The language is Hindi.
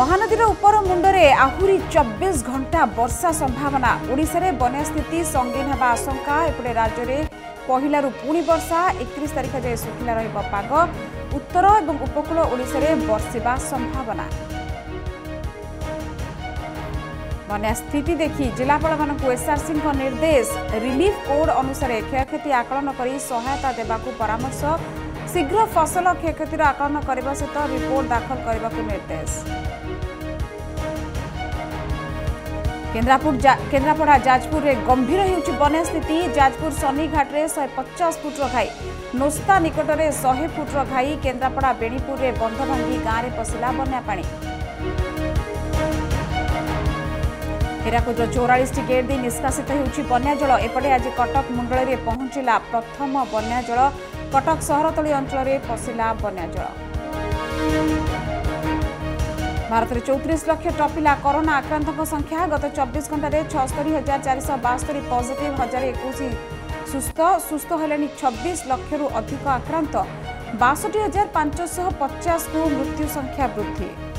महानदीर उपर मुंडरे आहुरी 24 घंटा वर्षा संभावना। ओडिशा रे बन्या स्थिति संगीन होगा आशंका। एपटे राज्य में पहलू पुणी वर्षा 31 तारीख जाए सुखिला रग। उत्तर और उपकूल ओडिशा रे बरसिबा संभावना। बन्या स्थिति देखि जिलापाल मानकु एसआर सिंह निर्देश, रिलीफ कोड अनुसार क्षयक्षति आकलन कर सहायता देबाकु परामर्श। शीघ्र फसल क्षयक्षतिर आकलन करने सहित रिपोर्ट दाखल करने को निर्देश। केन्द्रापड़ा जाजपुर रे गंभीर होउछि बन्या स्थिति। जाजपुर सनीघाट रे 150 फुट घाई, नोस्ता निकट रे 100 फुट घाई। केन्द्रापड़ा बेणीपुर रे बंध भांगी गाँव में पशिला बन्या पानी। हीराकुद 44 गेट दे निष्कासित होउछि बन्या जल। एपटे आज कटक मुंडल रे पहुंचिला प्रथम बन्या जल। कटक सहरतली अंचल रे पशिला बन्या जल। भारत में 34 लाख टपिला कोरोना आक्रांतों संख्या। गत 24 घंटा 76,472 पॉजिटिव, 1021 सुस्थ हेले 26 लाख अधिक आक्रांत, 62,550 को मृत्यु संख्या वृद्धि।